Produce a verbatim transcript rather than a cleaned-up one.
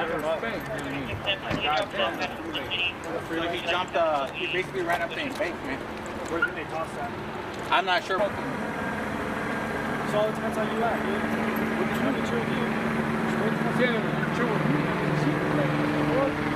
Like he jumped, uh, he basically ran up the embankment. Where did they toss that? I'm not sure. So it depends on you at, dude. What do you want to do?